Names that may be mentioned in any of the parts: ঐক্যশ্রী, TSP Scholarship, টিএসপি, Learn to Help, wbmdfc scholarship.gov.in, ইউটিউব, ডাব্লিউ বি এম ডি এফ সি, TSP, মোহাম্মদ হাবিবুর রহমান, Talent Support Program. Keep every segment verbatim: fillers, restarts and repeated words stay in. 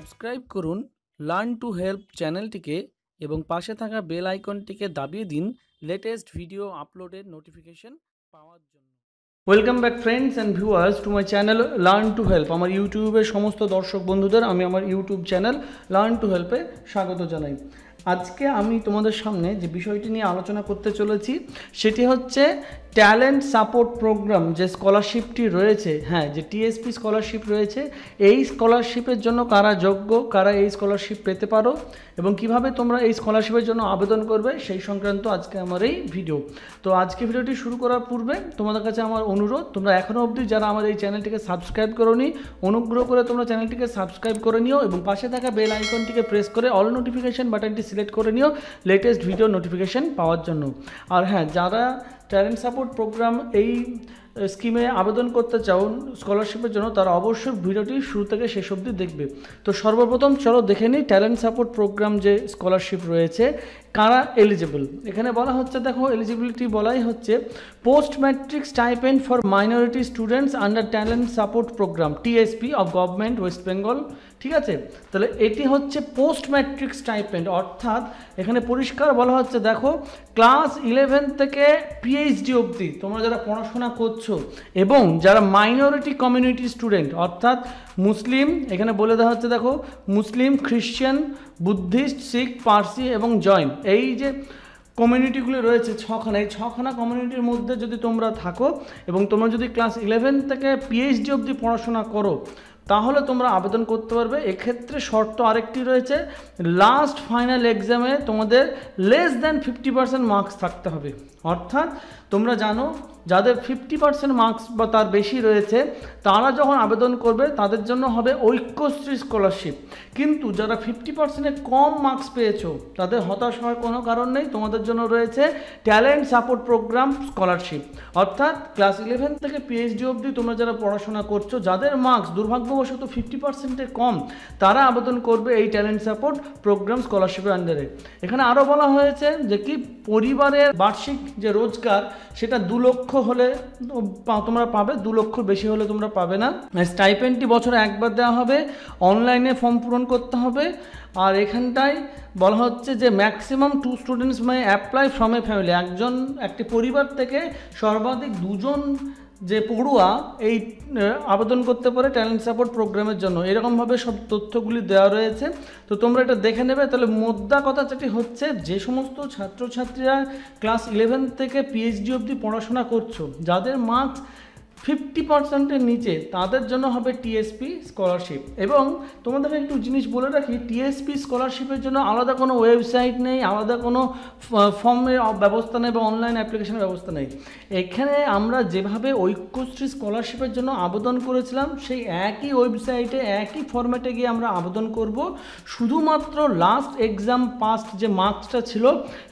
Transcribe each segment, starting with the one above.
Subscribe করুন learn to help চ্যানেলটিকে এবং পাশে থাকা বেল আইকনটিকে দাবিয়ে দিন লেটেস্ট ভিডিও আপলোডের নোটিফিকেশন পাওয়ার জন্য। Welcome back friends and viewers to my channel learn to help. আমার ইউটিউবের সমস্ত দর্শক বন্ধুদের আমি আমার ইউটিউব চ্যানেল লার্ন টু হেল্পে স্বাগত জানাই। আজকে আমি তোমাদের সামনে যে বিষয়টি নিয়ে আলোচনা করতে চলেছি সেটি হচ্ছে ট্যালেন্ট সাপোর্ট প্রোগ্রাম, যে স্কলারশিপটি রয়েছে, হ্যাঁ যে টিএসপি স্কলারশিপ রয়েছে, এই স্কলারশিপের জন্য কারা যোগ্য, কারা এই স্কলারশিপ পেতে পারো এবং কিভাবে তোমরা এই স্কলারশিপের জন্য আবেদন করবে সেই সংক্রান্ত আজকে আমার এই ভিডিও। তো আজকে ভিডিওটি শুরু করার পূর্বে তোমাদের কাছে আমার অনুরোধ, তোমরা এখনও অবধি যারা আমার এই চ্যানেলটিকে সাবস্ক্রাইব করোনি অনুগ্রহ করে তোমরা চ্যানেলটিকে সাবস্ক্রাইব করে নিও এবং পাশে থাকা বেল আইকনটিকে প্রেস করে অল নোটিফিকেশান বাটনটি সিলেক্ট করে নিও লেটেস্ট ভিডিও নোটিফিকেশান পাওয়ার জন্য। আর হ্যাঁ, যারা ট্যালেন্ট সাপোর্ট প্রোগ্রাম এই স্কিমে আবেদন করতে চাও স্কলারশিপের জন্য, তারা অবশ্যই ভিডিওটি শুরু থেকে শেষ অবধি দেখবে। তো সর্বপ্রথম চলো দেখে নিই ট্যালেন্ট সাপোর্ট প্রোগ্রাম যে স্কলারশিপ রয়েছে কারা এলিজিবল। এখানে বলা হচ্ছে, দেখো এলিজিবিলিটি বলাই হচ্ছে post matric stipend for minority students under talent support program টিএসপি of government West Bengal. ঠিক আছে, তাহলে এটি হচ্ছে পোস্ট ম্যাট্রিক স্টাইপেন্ড, অর্থাৎ এখানে পরিষ্কার বলা হচ্ছে, দেখো ক্লাস ইলেভেন থেকে পিএইচডি অবধি তোমরা যারা পড়াশোনা করছো এবং যারা মাইনরিটি কমিউনিটি স্টুডেন্ট, অর্থাৎ মুসলিম, এখানে বলে দেওয়া হচ্ছে দেখো মুসলিম, খ্রিশ্চান, বুদ্ধিস্ট, শিখ, পার্সি এবং জৈন, এই যে কমিউনিটিগুলো রয়েছে ছখানা, এই ছখানা কমিউনিটির মধ্যে যদি তোমরা থাকো এবং তোমরা যদি ক্লাস ইলেভেন থেকে পিএইচডি অবধি পড়াশোনা করো তাহলে তোমরা আবেদন করতে পারবে। এক্ষেত্রে শর্ত আরেকটি রয়েছে, লাস্ট ফাইনাল এক্সামে তোমাদের less than fifty percent marks থাকতে হবে। অর্থাৎ তোমরা জানো যাদের ফিফটি পার্সেন্ট মার্কস বা তার বেশি রয়েছে তারা যখন আবেদন করবে তাদের জন্য হবে ঐক্যশ্রী স্কলারশিপ, কিন্তু যারা ফিফটি পার্সেন্টের কম মার্কস পেয়েছো তাদের হতাশ হওয়ার কোনো কারণ নেই, তোমাদের জন্য রয়েছে ট্যালেন্ট সাপোর্ট প্রোগ্রাম স্কলারশিপ। অর্থাৎ ক্লাস ইলেভেন থেকে পিএইচডি অবধি তোমরা যারা পড়াশোনা করছো, যাদের মার্কস দুর্ভাগ্যবশত ফিফটি পার্সেন্টের কম, তারা আবেদন করবে এই ট্যালেন্ট সাপোর্ট প্রোগ্রাম স্কলারশিপের আন্ডারে। এখানে আরও বলা হয়েছে যে কি পরিবারের বার্ষিক যে রোজগার সেটা দু লক্ষ হলে তোমরা পাবে, দু লক্ষ বেশি হলে তোমরা পাবে না। স্টাইপেন্ডটি বছরে একবার দেওয়া হবে, অনলাইনে ফর্ম পূরণ করতে হবে। আর এখানটায় বলা হচ্ছে যে maximum two students may apply from a family, একজন একটি পরিবার থেকে সর্বাধিক দুজন যে পড়ুয়া এই আবেদন করতে পারে ট্যালেন্ট সাপোর্ট প্রোগ্রামের জন্য। এরকমভাবে সব তথ্যগুলি দেওয়া রয়েছে, তো তোমরা এটা দেখে নেবে। তাহলে মোদ্দা কথা যেটি হচ্ছে, যে সমস্ত ছাত্রছাত্রীরা ক্লাস ইলেভেন থেকে পিএইচডি অবধি পড়াশোনা করছো, যাদের মার্কস ফিফটি পার্সেন্টের নিচে, তাদের জন্য হবে টিএসপি স্কলারশিপ। এবং তোমাদেরকে একটু জিনিস বলে রাখি, টিএসপি স্কলারশিপের জন্য আলাদা কোনো ওয়েবসাইট নেই, আলাদা কোনো ফর্মের ব্যবস্থা নেই বা অনলাইন অ্যাপ্লিকেশনের ব্যবস্থা নেই। এখানে আমরা যেভাবে ঐক্যশ্রী স্কলারশিপের জন্য আবেদন করেছিলাম সেই একই ওয়েবসাইটে একই ফর্ম্যাটে গিয়ে আমরা আবেদন করব। শুধুমাত্র লাস্ট এক্সাম পাস্ট যে মার্কসটা ছিল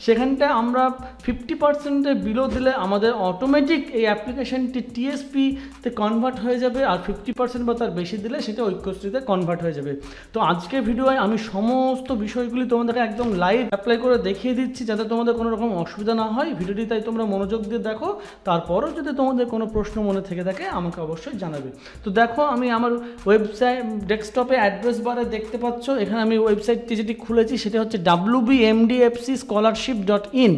সেখানটা আমরা ফিফটি পার্সেন্টের বিলো দিলে আমাদের অটোমেটিক এই অ্যাপ্লিকেশানটি টিএসপি তে কনভার্ট হয়ে যাবে, আর ফিফটি পার্সেন্ট বা তার বেশি দিলে সেটা ঐক্যশ্রীতে কনভার্ট হয়ে যাবে। তো আজকে ভিডিওয় আমি সমস্ত বিষয়গুলি তোমাদেরকে একদম লাইভ অ্যাপ্লাই করে দেখিয়ে দিচ্ছি যাতে তোমাদের কোনো রকম অসুবিধা না হয় ভিডিওটি, তাই তোমরা মনোযোগ দিয়ে দেখো। তারপরও যদি তোমাদের কোনো প্রশ্ন মনে থেকে থাকে আমাকে অবশ্যই জানাবে। তো দেখো আমি আমার ওয়েবসাইট ডেস্কটপে অ্যাড্রেস বারে দেখতে পাচ্ছ, এখানে আমি ওয়েবসাইটটি যেটি খুলেছি সেটা হচ্ছে ডাব্লিউ বি এম ডি এফ সি scholarship dot in.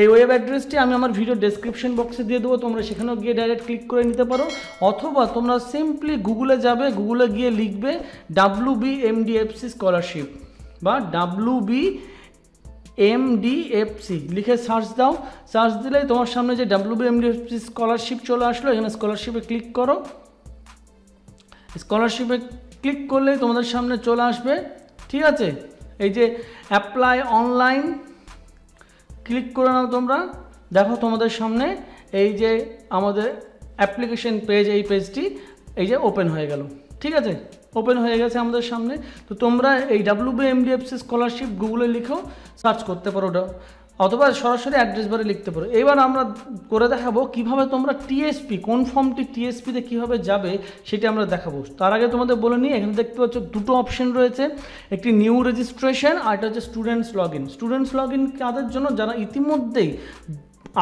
এই ওয়েব অ্যাড্রেসটি আমি আমার ভিডিও ডেসক্রিপশন বক্সে দিয়ে দেবো, তোমরা সেখানেও গিয়ে ডাইরেক্ট ক্লিক করে নিতে পারো, অথবা তোমরা সিম্পলি গুগলে যাবে, গুগলে গিয়ে লিখবে ডাব্লিউ বি এম ডি এফ সি scholarship বা ডাব্লিউ বি এম ডি এফ সি লিখে সার্চ দাও। সার্চ দিলেই তোমার সামনে যে ডাব্লিউ বি এম ডি এফ সি scholarship চলে আসলো, এখানে স্কলারশিপে ক্লিক করো। স্কলারশিপে ক্লিক করলেই তোমাদের সামনে চলে আসবে, ঠিক আছে, এই যে অ্যাপ্লাই অনলাইন ক্লিক করে নাও তোমরা। দেখো তোমাদের সামনে এই যে আমাদের অ্যাপ্লিকেশন পেজ, এই পেজটি এই যে ওপেন হয়ে গেল, ঠিক আছে, ওপেন হয়ে গেছে আমাদের সামনে। তো তোমরা এই ডাব্লিউ বি এম ডি এফ সি scholarship গুগলে লিখো সার্চ করতে পারো, অথবা সরাসরি অ্যাড্রেস বারে লিখতে পারো। এবার আমরা করে দেখাবো কিভাবে তোমরা টিএসপি, কোন ফর্মটি টিএসপিতে কীভাবে যাবে সেটি আমরা দেখাবো। তার আগে তোমাদের বলে নিই, এখানে দেখতে পাচ্ছ দুটো অপশন রয়েছে, একটি নিউ রেজিস্ট্রেশন আর এটা হচ্ছে students log in. Students log in কাদের জন্য, যারা ইতিমধ্যেই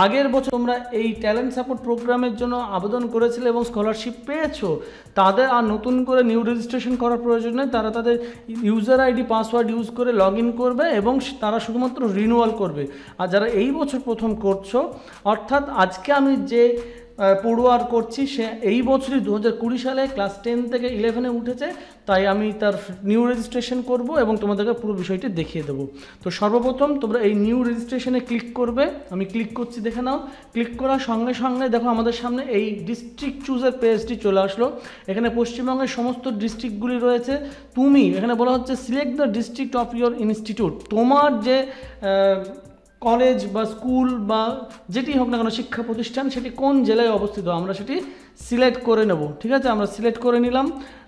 আগের বছর তোমরা এই ট্যালেন্ট সাপোর্ট প্রোগ্রামের জন্য আবেদন করেছিলে এবং স্কলারশিপ পেয়েছো, তাদের আর নতুন করে নিউ রেজিস্ট্রেশন করার প্রয়োজন নেই। তারা তাদের ইউজার আইডি পাসওয়ার্ড ইউজ করে লগ ইন করবে এবং তারা শুধুমাত্র রিনিউয়াল করবে। আর যারা এই বছর প্রথম করছো, অর্থাৎ আজকে আমি যে পড়ুয়ার করছি সে এই বছরই দু হাজার কুড়ি সালে ক্লাস টেন থেকে ইলেভেনে উঠেছে, তাই আমি তার নিউ রেজিস্ট্রেশন করব এবং তোমাদেরকে পুরো বিষয়টি দেখিয়ে দেবো। তো সর্বপ্রথম তোমরা এই নিউ রেজিস্ট্রেশনে ক্লিক করবে, আমি ক্লিক করছি, দেখে নাও। ক্লিক করার সঙ্গে সঙ্গে দেখো আমাদের সামনে এই ডিস্ট্রিক্ট চুজের পেজটি চলে আসলো। এখানে পশ্চিমবঙ্গের সমস্ত ডিস্ট্রিক্টগুলি রয়েছে। তুমি এখানে বলা হচ্ছে select the district of your institute, তোমার যে কলেজ বা স্কুল বা যেটি হোক না কেন শিক্ষা প্রতিষ্ঠান সেটি কোন জেলায় অবস্থিত, আমরা সেটি সিলেক্ট করে নেব। ঠিক আছে, আমরা সিলেক্ট করে নিলাম।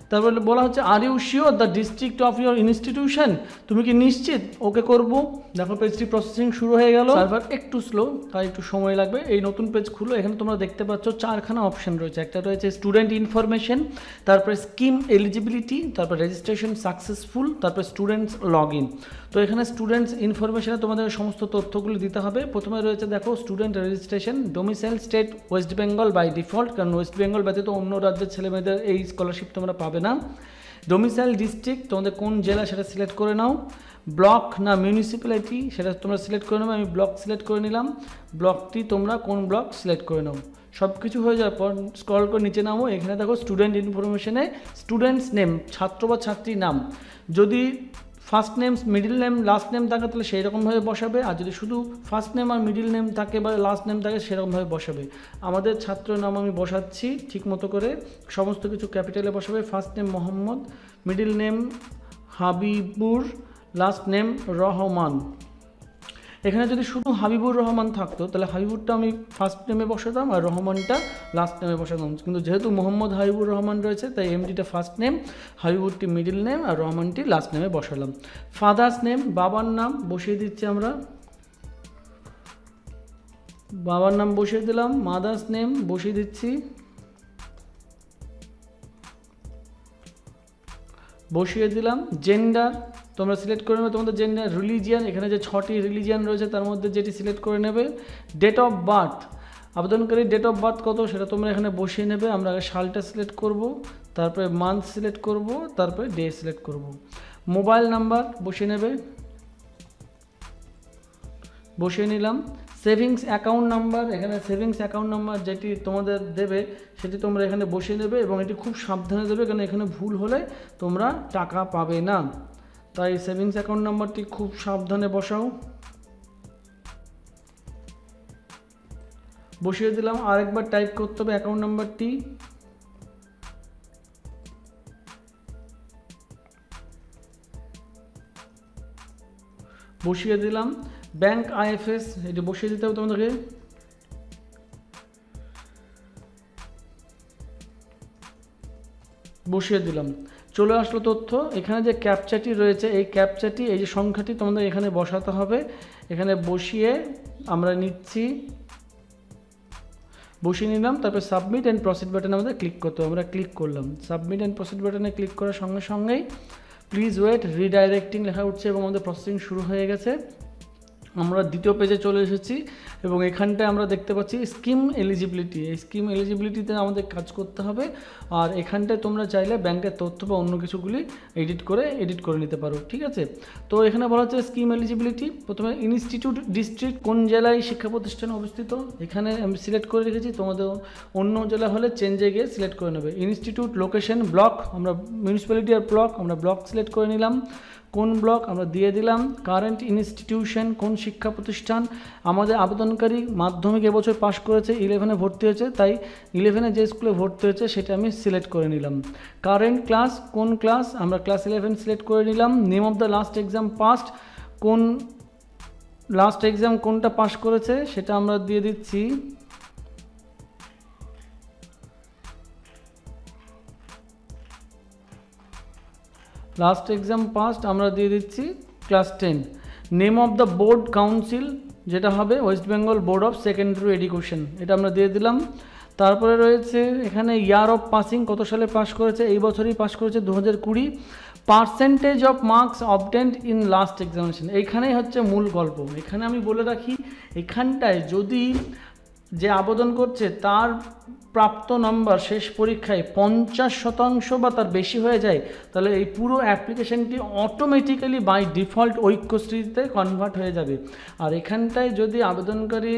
তারপরে বলা হচ্ছে are you sure the district of your institution, তুমি কি নিশ্চিত? ওকে করব। দেখো পেজটি প্রসেসিং শুরু হয়ে গেল। সার্ভার একটু স্লো, তাই একটু সময় লাগবে। এই নতুন পেজ খুলো। এখানে তোমরা দেখতে পাচ্ছ চারখানা অপশন রয়েছে। একটা রয়েছে স্টুডেন্ট ইনফরমেশন, তারপরে স্কিম এলিজিবিলিটি, তারপরে রেজিস্ট্রেশন সাকসেসফুল, তারপরে স্টুডেন্টস লগ ইন। তো এখানে স্টুডেন্টস ইনফরমেশনে তোমাদের সমস্ত তথ্যগুলি দিতে হবে। প্রথমে রয়েছে দেখো student registration, domicile state West Bengal by default, কারণ ওয়েস্ট বেঙ্গল ব্যতীত অন্য রাজ্যের ছেলেমেয়েদের এই স্কলারশিপ তোমরা পাবে না। ডোমিসাইল ডিস্ট্রিক্ট তোমাদের কোন জেলা সেটা সিলেক্ট করে নাও। ব্লক না মিউনিসিপ্যালিটি সেটা তোমরা সিলেক্ট করে নেবে। আমি ব্লক সিলেক্ট করে নিলাম। ব্লকটি তোমরা কোন ব্লক সিলেক্ট করে নাও। সব কিছু হয়ে যাওয়ার পর স্ক্রল করে নিচে নামো। এখানে দেখো স্টুডেন্ট ইনফরমেশনে স্টুডেন্টস নেম, ছাত্র বা ছাত্রীর নাম। যদি first name middle name last name থাকে তাহলে সেই রকমভাবে বসাবে, আর যদি শুধু ফার্স্ট নেম আর মিডিল নেম থাকে বা লাস্ট নেম থাকে সেরকমভাবে বসাবে। আমাদের ছাত্রের নাম আমি বসাচ্ছি ঠিক মতো করে, সমস্ত কিছু ক্যাপিটালে বসাবে। First name Mohammad, middle name Habibur, last name Rahman. এখানে যদি শুধু হাবিবুর রহমান থাকতো তাহলে হাবিবুরটা আমি ফার্স্ট নেমে বসাতাম আর রহমানটা লাস্ট নেমে বসাতাম, কিন্তু যেহেতু মোহাম্মদ হাবিবুর রহমান রয়েছে তাই এমডিটা ফার্স্ট নেম, হাবিবুরটি মিডিল নেম আর রহমানটি লাস্ট নেমে বসালাম। ফাদার্স নেম, বাবার নাম বসিয়ে দিচ্ছি আমরা, বাবার নাম বসিয়ে দিলাম। মাদার্স নেম বসিয়ে দিচ্ছি, বসিয়ে দিলাম। জেন্ডার তোমরা সিলেক্ট করে নেবে তোমাদের জেন্ডার। রিলিজিয়ান, এখানে যে ছটি রিলিজিয়ান রয়েছে তার মধ্যে যেটি সিলেক্ট করে নেবে। ডেট অফ বার্থ, আবেদনকারী ডেট অফ বার্থ কত সেটা তোমরা এখানে বসিয়ে নেবে। আমরা আগে সালটা সিলেক্ট করব, তারপরে মান্থ সিলেক্ট করব, তারপরে ডে সিলেক্ট করব। মোবাইল নাম্বার বসিয়ে নেবে, বসিয়ে নিলাম। সেভিংস অ্যাকাউন্ট নাম্বার, এখানে সেভিংস অ্যাকাউন্ট নাম্বার যেটি তোমাদের দেবে সেটি তোমরা এখানে বসিয়ে নেবে এবং এটি খুব সাবধানে দেবে, কারণ এখানে ভুল হলে তোমরা টাকা পাবে না। তাই সেভিংস অ্যাকাউন্ট নাম্বারটি খুব সাবধানে বসাও, বসিয়ে দিলাম। আরেকবার টাইপ করতে হবে অ্যাকাউন্ট নাম্বারটি, বসিয়ে দিলাম। ব্যাংক আইএফএস এটি বসিয়ে দিতে হবে তোমাদেরকে। বসিয়ে দিলাম, চলে আসলো তথ্য। এখানে যে ক্যাপচাটি রয়েছে এই ক্যাপচাটি, এই যে সংখ্যাটি তোমাদের এখানে বসাতে হবে। এখানে বসিয়ে আমরা নিচ্ছি, বসিয়ে নিলাম। তারপরে সাবমিট অ্যান্ড প্রসিড বাটনে আমাদের ক্লিক করতে হবে। আমরা ক্লিক করলাম। সাবমিট অ্যান্ড প্রসিড বাটনে ক্লিক করার সঙ্গে সঙ্গেই প্লিজ ওয়েট রিডাইরেক্টিং লেখা উঠছে এবং আমাদের প্রসেসিং শুরু হয়ে গেছে। আমরা দ্বিতীয় পেজে চলে এসেছি এবং এখানটায় আমরা দেখতে পাচ্ছি স্কিম এলিজিবিলিটি। এই স্কিম এলিজিবিলিটিতে আমাদের কাজ করতে হবে, আর এখানটায় তোমরা চাইলে ব্যাংকের তথ্য বা অন্য কিছুগুলি এডিট করে এডিট করে নিতে পারো। ঠিক আছে, তো এখানে বলা হচ্ছে স্কিম এলিজিবিলিটি। প্রথমে ইনস্টিটিউট ডিস্ট্রিক্ট, কোন জেলায় শিক্ষা প্রতিষ্ঠান অবস্থিত এখানে আমি সিলেক্ট করে রেখেছি, তোমাদের অন্য জেলা হলে চেঞ্জে গিয়ে সিলেক্ট করে নেবে। ইনস্টিটিউট লোকেশন ব্লক, আমরা মিউনিসিপ্যালিটি আর ব্লক, আমরা ব্লক সিলেক্ট করে নিলাম। কোন ব্লক আমরা দিয়ে দিলাম। কারেন্ট ইনস্টিটিউশন, কোন শিক্ষা প্রতিষ্ঠান। আমাদের আবেদনকারী মাধ্যমিক এবছর পাশ করেছে, ইলেভেনে ভর্তি হয়েছে, তাই ইলেভেনে যে স্কুলে ভর্তি হয়েছে সেটা আমি সিলেক্ট করে নিলাম। কারেন্ট ক্লাস, কোন ক্লাস, আমরা ক্লাস ইলেভেন সিলেক্ট করে নিলাম। Name of the last exam passed, কোন লাস্ট এক্সাম কোনটা পাস করেছে সেটা আমরা দিয়ে দিচ্ছি। লাস্ট এক্সাম পাস্ট আমরা দিয়ে দিচ্ছি class ten. Name of the board council যেটা হবে West Bengal board of secondary education, এটা আমরা দিয়ে দিলাম। তারপরে রয়েছে এখানে ইয়ার অফ পাসিং, কত সালে পাস করেছে, এই বছরই পাস করেছে দু হাজার কুড়ি। Percentage of marks obtained in last examination एखानेई हच्छे मूल गल्प। एखाने आमी बोले राखी एखानटाय यदि जे आवेदन करछे तार प्राप्त नम्बर शेष परीक्षाय पचास शतांश बा तार बेशी हो जाए ताहले एई पुरो अ্যাপ্লিকেশনটি अटोमेटिकली बाई डिफल्ट ঐক্যশ্রীতে कन्भार्ट हो जाए। और एखानटाय यदि आवेदनकारी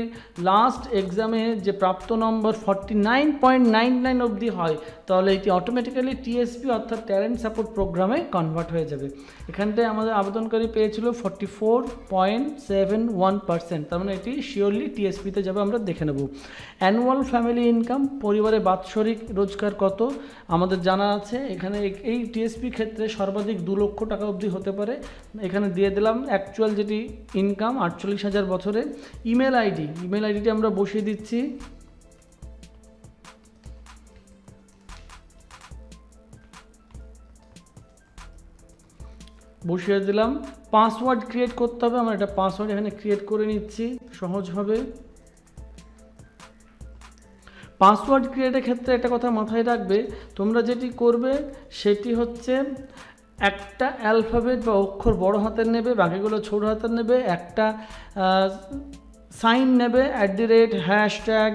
लास्ट एग्जामे जे प्राप्त number forty nine point nine nine अब्दि हय ताहले एटी अटोमेटिकली टीएसपी अर्थात टैलेंट सपोर्ट प्रोग्रामे कन्भार्ट हो जाए। एखानटाय आमादेर आवेदनकारी पेयेछिलो forty four point seven one percent तार माने एटी शियोरलि टीएसपी ते जाबे आमरा देखे नेब। অ্যানুয়াল ফ্যামিলি ইনকাম পরিবারে বাৎসরিক রোজগার কত আমাদের জানা আছে। এখানে এই টিএসপি ক্ষেত্রে সর্বাধিক দু লক্ষ টাকা অবধি হতে পারে। এখানে দিয়ে দিলাম অ্যাকচুয়াল যেটি ইনকাম আটচল্লিশ হাজার বছরে। ইমেল আইডি ইমেল আইডিটি আমরা বসিয়ে দিচ্ছি। বসিয়ে দিলাম। পাসওয়ার্ড ক্রিয়েট করতে হবে, আমরা একটা পাসওয়ার্ড এখানে ক্রিয়েট করে নিচ্ছি সহজভাবে। पासवर्ड क्रिएटर क्षेत्र एक कथा माथाय राखबे तोमरा जेटी करबे सेटी हच्छे एकटा अल्फाबेट बा अक्षर बड़ हातेर नेबे बाकिगुलो छोट हातेर नेबे एकटा साइन नेबे at the rate hashtag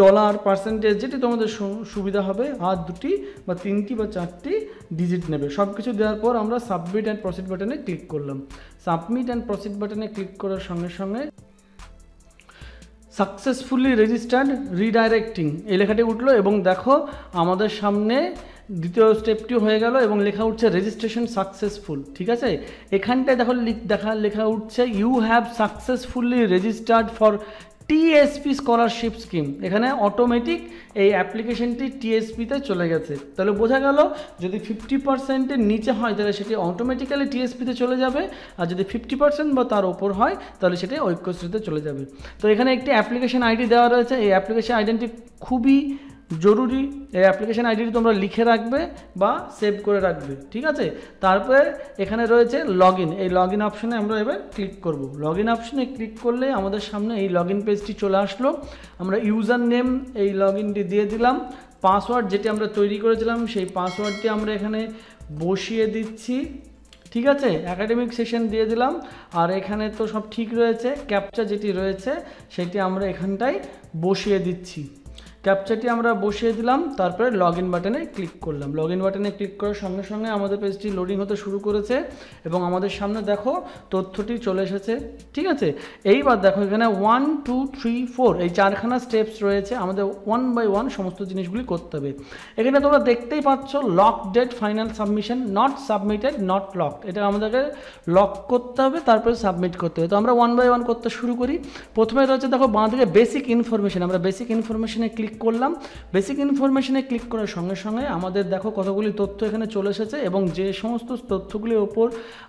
dollar percentage जेटी तुम्हारे सुविधा है और दूटी बा तीनटी बा चारटी डिजिट नेबे सबकिछु देवार पर आमरा सबमिट एंड प्रसिड बाटने क्लिक करलाम। सबमिट एंड प्रसिड बाटने क्लिक करार संगे संगे सक्सेसफुली रेजिस्टार्ड रिडायरेक्टिंग ये लेखाटी उठलो एवं देखो आमादेर सामने द्वितीय स्टेपटी हो गेलो एवं लेखा उठछे रेजिस्ट्रेशन सक्सेसफुल। ठीक आछे एखानटाय देखो लिख देखा लेखा उठछे you have successfully registered for TSP scholarship scheme. एखाने अटोमेटिक ये एप्लीकेशनटी टीएसपी ते चले गेছে। তাহলে বোঝা গেল যদি फिफ्टी परसेंट এর নিচে হয় তাহলে সেটি অটোমেটিক্যালি টিএসপি তে চলে যাবে আর যদি फिफ्टी परसेंट বা তার উপর হয় তাহলে সেটি ঐক্যশ্রীতে চলে যাবে। তো এখানে একটি অ্যাপ্লিকেশন আইডি দেওয়া রয়েছে। এই অ্যাপ্লিকেশন আইডেন্টি খুবই जरूरी एप्लीकेशन आईडी तुम्हारा लिखे रखबे बा सेव करे रखबे। ठीक है तारपर एखाने रयेछे लग इन ये लग इन अपशने आमरा एबार क्लिक करब। लग इन अपशने क्लिक करले आमादेर सामने ये लग इन पेजटी चले आसलो। आमरा यूजार नेम ये लग इनटी दिए दिलाम। पासवर्ड जेटी आमरा तैरि करेछिलाम सेई पासवर्डटी आमरा एखाने बसिए दिচ্ছি। ठीक है एकाडेमिक सेशन दिए दिलाम और एखाने तो सब ठीक रयेछे। कैपचा जेटी रयेछे सेटी आमरा एखानटाय बसिए दिচ্ছি। कैपचाटी आमरा बसिए दिलाम। तारपर लग इन बाटने क्लिक करलाम। लग इन बाटने क्लिक करार संगे संगे आमादेर पेजटी लोडिंग होते शुरू करेछे एबं आमादेर सामने देखो तथ्यटी चले एसेछे। ठीक आछे एइबार देखो एखाने वन टू थ्री फोर एइ चारखाना स्टेप्स रयेछे आमादेर वन बाई वन समस्त जिनिसगुली करते हबे। एखाने तोमरा देखतेई पाচ্ছ lock date final submission not submitted not lock एटा आमादेरके लक करते हबे तारपर सबमिट करते हबे। तो आमरा वन बाई वन करते शुरू करी। प्रथमे रयेछे देखो बाঁ দিকে बेसिक इनफरमेशन आमरा बेसिक इनफरमेशने क्लिक করলাম। बेसिक ইনফরমেশনে ক্লিক করার সঙ্গে সঙ্গে আমাদের দেখো কতগুলি তথ্য এখানে চলে এসেছে এবং যে সমস্ত তথ্যগুলির উপর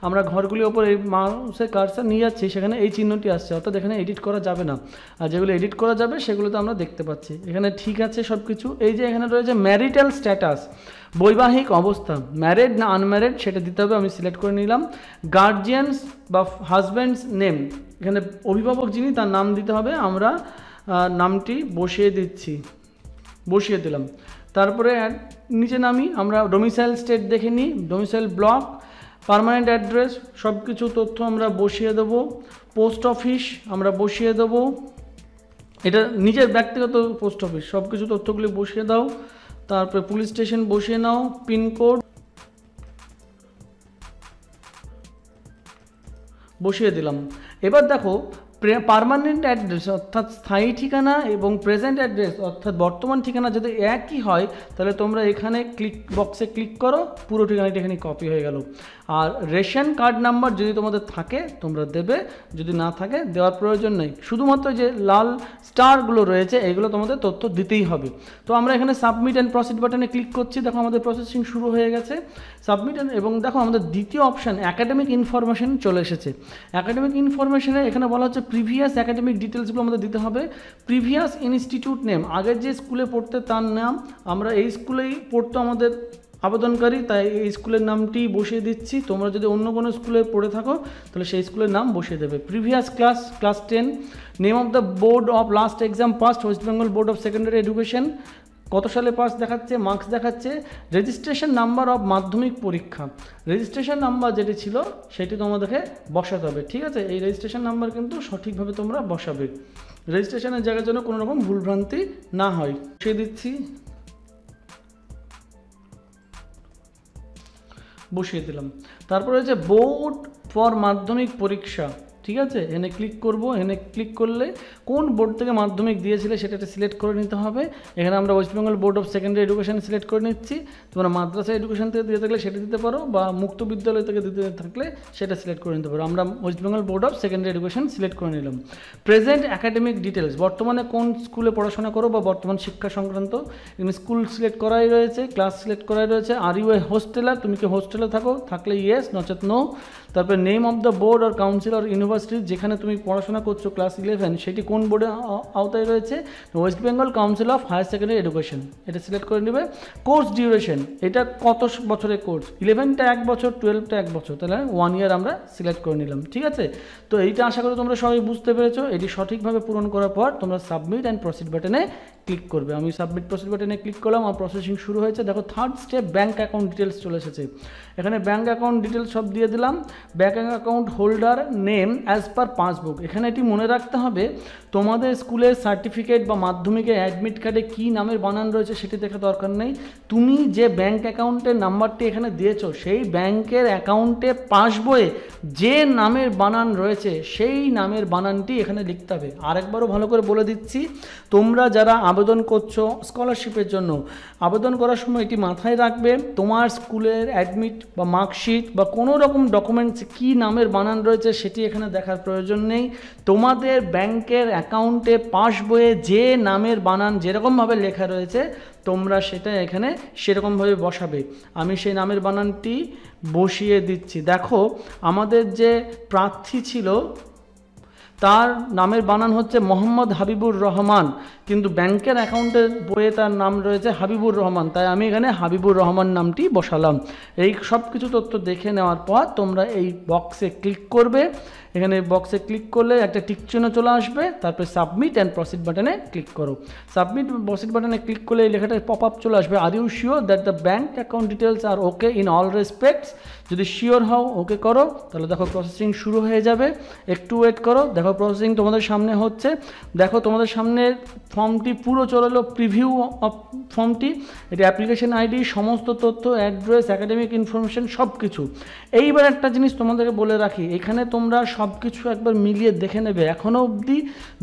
আমরা ঘরগুলির উপর এই মাউসের কার্সার নিয়ে যাচ্ছি সেখানে এই চিহ্নটি আসছে অর্থাৎ এখানে এডিট করা যাবে না আর যেগুলো এডিট করা যাবে সেগুলো তো আমরা দেখতে পাচ্ছি। এখানে ঠিক আছে সব কিছু। এই যে এখানে রয়েছে ম্যারিটাল স্ট্যাটাস বৈবাহিক অবস্থা ম্যারিড না আনম্যারিড সেটা দিতে হবে। আমি সিলেক্ট করে নিলাম। গার্ডিয়ানস বা হাজব্যান্ডস নেম এখানে অভিভাবক যিনি তার নাম দিতে হবে। আমরা নামটি বসিয়ে দিচ্ছি বসিয়ে দিলাম। তারপরে নিচে নামি আমরা ডোমিসাইল স্টেট দেখে নিই ডোমিসাইল ব্লক পার্মানেন্ট অ্যাড্রেস সব কিছু তথ্য আমরা বসিয়ে দেব। পোস্ট অফিস আমরা বসিয়ে দেব। এটা নিজের ব্যক্তিগত পোস্ট অফিস সব কিছু তথ্যগুলি বসিয়ে দাও। তারপরে পুলিশ স্টেশন বসিয়ে নাও। পিনকোড বসিয়ে দিলাম। এবার দেখো परमानेंट एड्रेस अर्थात स्थायी ठिकाना एवं प्रेजेंट एड्रेस अर्थात बर्तमान ठिकाना जो एक ही है ताहले तोमरा एखाने क्लिक बक्से क्लिक करो पुरो ठिकानाटी एखाने कपि हो गेल। और रेशन कार्ड नम्बर जो तुम्हारे थाके तोमरा देबे जो ना थाके देवार प्रयोजन नहीं शुधुमात्र जे लाल स्टारगुलो रयेछे एगुलो तुम्हारे तथ्य दितेई होबे। तो आमरा एखाने सबमिट एंड प्रसिड बाटने क्लिक करछि। देखो आमादेर प्रसेसिंग शुरू हो गेछे सबमिट एंड एवं देखो आमादेर द्वितीय अपशन एकाडेमिक इनफरमेशन चले एसेछे। एकाडेमिक इनफरमेशने एखाने बला हच्छे प्रिभियास एकाडेमिक डिटेल्सगुलो आमादेर दिते होबे। प्रिभियास इन्स्टिट्यूट नेम आगे जे स्कूले पढ़ते तार नाम आमरा एई स्कूलेई पढ़तो आमादेर आवेदनकारी ताई एई स्कूलेर नामटी बसिए दिচ্ছি। तोमरा जोदि अन्य कोनो स्कूले पढ़े थाको ताहले सेई स्कूलेर नाम बसिए देबे। Previous class class ten name of the board of last exam passed waste Bengal board of secondary education कत साले पास देखा मार्क्स देखा रेजिस्ट्रेशन नम्बर अफ माध्यमिक परीक्षा रेजिस्ट्रेशन नम्बर जेटी छिलो सेटी तुम्हारे बसाते हैं ठीक है। ये रेजिस्ट्रेशन नम्बर किन्तु सठीक भावे तुम्हारा बसाबे रेजिस्ट्रेशन जगह जो कोनो रकम भूलभ्रांति ना हय से दिच्छी बसिए दिलाम। तारपरे जे बोर्ड फर माध्यमिक परीक्षा ठीक है एने क्लिक करब एने क्लिक कर ले कौन बोर्ड के माध्यमिक दिए सिलेक्ट कर एखे waste Bengal board of secondary education select कर तुम्हारा मद्रासा एडुकेशन दिए थे दीते मुक्त विद्यालय दीते थे सिलेक्ट कर waste Bengal board of secondary education select कर निलाम। प्रेजेंट एकाडेमिक डिटेल्स बर्तमाने कौन स्कूले पढ़ाशोना करो बर्तमान शिक्षा संक्रांत स्कूल सिलेक्ट कराई रही है क्लास सिलेक्ट कराई रही है। आर यू ए होस्टेलर तुम कि होस्टेले थको थकले येस नचेत नो। तारपर name of the board or council or university যেখানে তুমি পড়াশোনা করছো ক্লাস ইলেভেন সেটি কোন বোর্ডে আওতায় রয়েছে West Bengal council of higher secondary education এটা সিলেক্ট করে নেবে। কোর্স ডিউরেশন এটা কত বছরের কোর্স ইলেভেনটা এক বছর টুয়েলভটা এক বছর তাহলে ওয়ান ইয়ার আমরা সিলেক্ট করে নিলাম ঠিক আছে। তো এইটা আশা করি তোমরা সবাই বুঝতে পেরেছো। এটি সঠিকভাবে পূরণ করার পর তোমরা সাবমিট অ্যান্ড প্রসিড বাটনে ক্লিক করবে। আমি সাবমিট প্রসিড বাটনে ক্লিক করলাম আর প্রসেসিং শুরু হয়েছে। দেখো third step bank account details চলে এসেছে এখানে ব্যাংক অ্যাকাউন্ট ডিটেলস সব দিয়ে দিলাম। Bank account holder name as per passbook एखे ये मने रखते हैं तुम्हारे स्कूले सार्टिफिकेट बा माध्यमिक एडमिट कार्डे की नाम बनान रही है सेटी देखा दरकार नहीं तुमी जे बैंक अकाउंटे नम्बरटी एखे दिएछो सेई बैंकेर अकाउंटे पासबोए जे नामेर बनान रही है सेई नामेर बनानटी एखे लिखते हैं। आरेकबारो भालो करे बोले दिच्छी तोमरा जारा आवेदन करछो स्कलारशिपेर जोन्नो आवेदन करार समय एटी माथाय राखबे तोमार स्कूलेर एडमिट बा मार्कशीट बा कोनो रकम डकुमेंट्स की नामेर बनान रही है सेटी एखे দেখার প্রয়োজন নেই। তোমাদের ব্যাংকের অ্যাকাউন্টে পাসবইয়ে যে নামের বানান যেরকম ভাবে লেখা রয়েছে তোমরা সেটা এখানে সেরকম ভাবে বসাবে। আমি সেই নামের বানানটি বসিয়ে দিচ্ছি। দেখো আমাদের যে প্রার্থী ছিল তার নামের বানান হচ্ছে মোহাম্মদ হাবিবুর রহমান কিন্তু ব্যাংকের অ্যাকাউন্টের বইয়ে তার নাম রয়েছে হাবিবুর রহমান তাই আমি এখানে হাবিবুর রহমান নামটি বসালাম। এই সব কিছু তথ্য দেখে নেওয়ার পর তোমরা এই বক্সে ক্লিক করবে এখানে বক্সে ক্লিক করলে একটা টিক চিহ্ন চলে আসবে তারপরে সাবমিট অ্যান্ড প্রসিড বাটনে ক্লিক করো। সাবমিট প্রসিড বাটনে ক্লিক করলে এই লেখাটা পপ আপ চলে আসবে আর you sure that the bank account details are okay in all respects যদি শিওর হও ওকে করো তাহলে দেখো প্রসেসিং শুরু হয়ে যাবে একটু ওয়েট করো। দেখো প্রসেসিং তোমাদের সামনে হচ্ছে দেখো তোমাদের সামনে ফর্মটি পুরো চলে এলো প্রিভিউ অফ ফর্মটি এটি অ্যাপ্লিকেশন আইডি সমস্ত তথ্য অ্যাড্রেস অ্যাকাডেমিক ইনফরমেশন সব কিছু। এইবার একটা জিনিস তোমাদেরকে বলে রাখি এখানে তোমরা सब किछु एक बार मिलिए देखे नेबे एखोनो अब्दि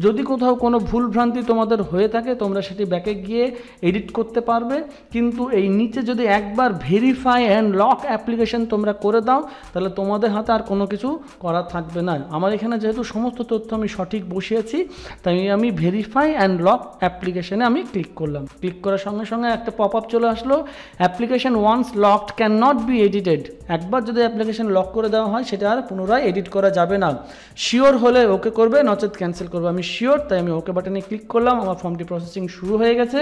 यदि कोथाओ कोनो भूल भ्रांति तोमादेर होये थाके तोमरा सेटी बैके गिये एडिट करते पारबे किन्तु एई नीचे यदि एक बार भेरिफाई एंड लक एप्लीकेशन तोमरा करे दाओ ताहले तोमादेर हाथे आर कोनो किछु करा थाकबे ना। आमार एखाने जेहेतु समस्त तथ्य आमि सठीक बसिएछि ताई आमि भेरिफाई एंड लक एप्लीकेशने आमि क्लिक करलाम। क्लिक करार संगे संगे एकटा पपआप चले आसलो application once locked can not be edited एक बार यदि एप्लीकेशन लक करे देवा हय सेटा आर पुनराय एडिट करा जाबे ना। শিওর হলে ওকে করবে নচেত ক্যান্সেল করবে। আমি শিওর তাই আমি ওকে বাটনে ক্লিক করলাম। আমার ফর্মটি প্রসেসিং শুরু হয়ে গেছে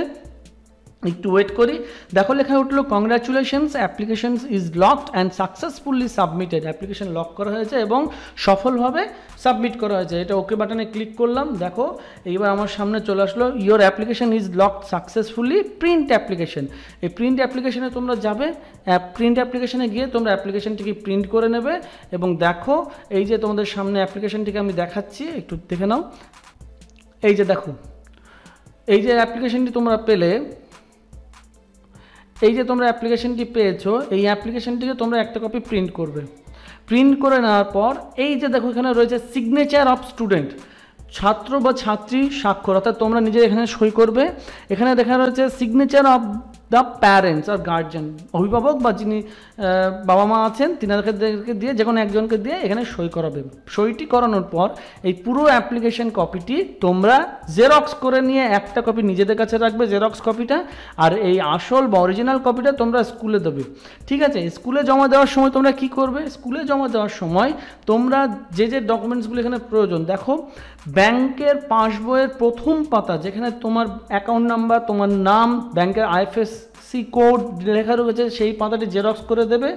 একটু ওয়েট করি। দেখো লেখা উঠলো congratulations applications is locked and successfully submitted application lock করা হয়েছে এবং সফলভাবে সাবমিট করা হয়েছে এটা ওকে বাটনে ক্লিক করলাম। দেখো এইবার আমার সামনে চলে আসলো your application is locked successfully print application. এই প্রিন্ট অ্যাপ্লিকেশনে তোমরা যাবে প্রিন্ট অ্যাপ্লিকেশনে গিয়ে তোমরা অ্যাপ্লিকেশনটিকে প্রিন্ট করে নেবে এবং দেখো এই যে তোমাদের সামনে অ্যাপ্লিকেশনটিকে আমি দেখাচ্ছি একটু দেখে নাও। এই যে দেখো এই যে অ্যাপ্লিকেশনটি তোমরা পেলে এই যে তোমরা অ্যাপ্লিকেশনটি পেয়েছো এই অ্যাপ্লিকেশনটিকে তোমরা একটা কপি প্রিন্ট করবে। প্রিন্ট করে নেওয়ার পর এই যে দেখো এখানে রয়েছে সিগনেচার অফ স্টুডেন্ট ছাত্র বা ছাত্রী স্বাক্ষর অর্থাৎ তোমরা নিজে এখানে সই করবে। এখানে দেখা রয়েছে সিগনেচার অফ দ্য প্যারেন্টস আর গার্জিয়ান অভিভাবক বা যিনি বাবা মা আছেন তিনাদেরকে দিয়ে যে কোনো একজনকে দিয়ে এখানে সই করাবে। সইটি করানোর পর এই পুরো অ্যাপ্লিকেশন কপিটি তোমরা জেরক্স করে নিয়ে একটা কপি নিজেদের কাছে রাখবে জেরক্স কপিটা আর এই আসল বা অরিজিনাল কপিটা তোমরা স্কুলে দেবে ঠিক আছে। স্কুলে জমা দেওয়ার সময় তোমরা কি করবে স্কুলে জমা দেওয়ার সময় তোমরা যে যে ডকুমেন্টসগুলো এখানে প্রয়োজন দেখো ব্যাংকের পাসবইয়ের প্রথম পাতা যেখানে তোমার অ্যাকাউন্ট নাম্বার তোমার নাম ব্যাংকের আইএফএস सी कोड लेखा रखे से पाताटी जेरक्स कर देवे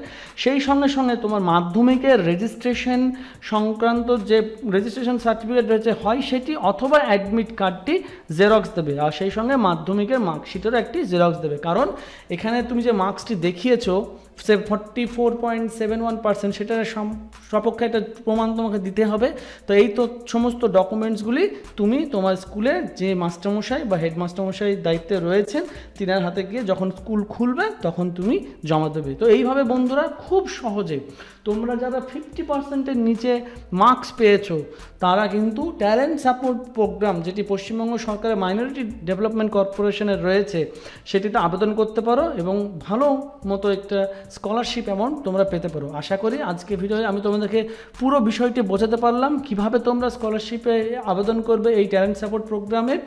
से ही संगे संगे तुम्हार माध्यमिकेर रेजिस्ट्रेशन संक्रांत जो रेजिस्ट्रेशन सार्टिफिकेट रही है सेटी अथवा एडमिट कार्डटी जेरक्स देवे और से संगे माध्यमिकेर मार्कशीटेर एक जेरक्स देवे कारण एखाने तुमि जे मार्क्सटी देखिएछो से forty four point seven one percent सेटार सपक्षे एक प्रमाण तुम्हें दीते हैं। तो यही तो समस्त डकुमेंट्सगुली तुम्हें तुम्हार स्कूले जे मास्टरमशाई बा हेडमास्टरमशाई दायित्व रयेछेन तिनार हाथे गिये जखन स्कूल खुलबे तखन तुमी जमा देबे। तो एइभावे बंधुरा खूब सहजे तोमरा जारा फिफ्टी पार्सेंटेर नीचे मार्क्स पेयेछो तारा किन्तु टैलेंट सपोर्ट प्रोग्राम जेटी पश्चिम बंग सरकार माइनरिटी डेवलपमेंट कर्पोरेशने रयेछे सेटिते आवेदन करते पारो एबं भालो मतो एकटा स्कलारशिप अमाउंट तोमरा पेते पारो। आशा करी आज के भिडियोते आमि तोमादेरके पुरो विषयटी बोझाते पारलाम किभाबे तोमरा स्कलारशिपे आवेदन करबे एइ टैलेंट सपोर्ट प्रोग्रामे।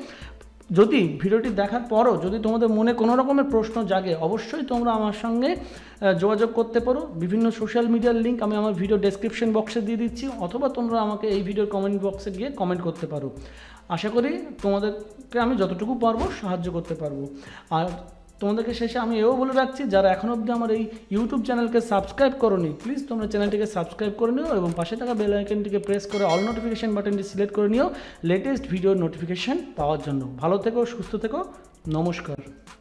যদি ভিডিওটি দেখার পরও যদি তোমাদের মনে কোনো রকমের প্রশ্ন জাগে অবশ্যই তোমরা আমার সঙ্গে যোগাযোগ করতে পারো। বিভিন্ন সোশ্যাল মিডিয়ার লিংক আমি আমার ভিডিও ডেসক্রিপশন বক্সে দিয়ে দিচ্ছি অথবা তোমরা আমাকে এই ভিডিওর কমেন্ট বক্সে গিয়ে কমেন্ট করতে পারো। আশা করি তোমাদেরকে আমি যতটুকু পারবো সাহায্য করতে পারবো। আর তোমাদেরকে শেষে আমি এও বলে রাখছি যারা এখনও অবধি আমার এই ইউটিউব চ্যানেলকে সাবস্ক্রাইব করোনি প্লিজ তোমরা চ্যানেলটিকে সাবস্ক্রাইব করে নিও এবং পাশে থাকা বেল আইকনটিকে প্রেস করে অল নোটিফিকেশন বাটনটি সিলেক্ট করে নিও লেটেস্ট ভিডিওর নোটিফিকেশন পাওয়ার জন্য। ভালো থেকো, সুস্থ থেকো, নমস্কার।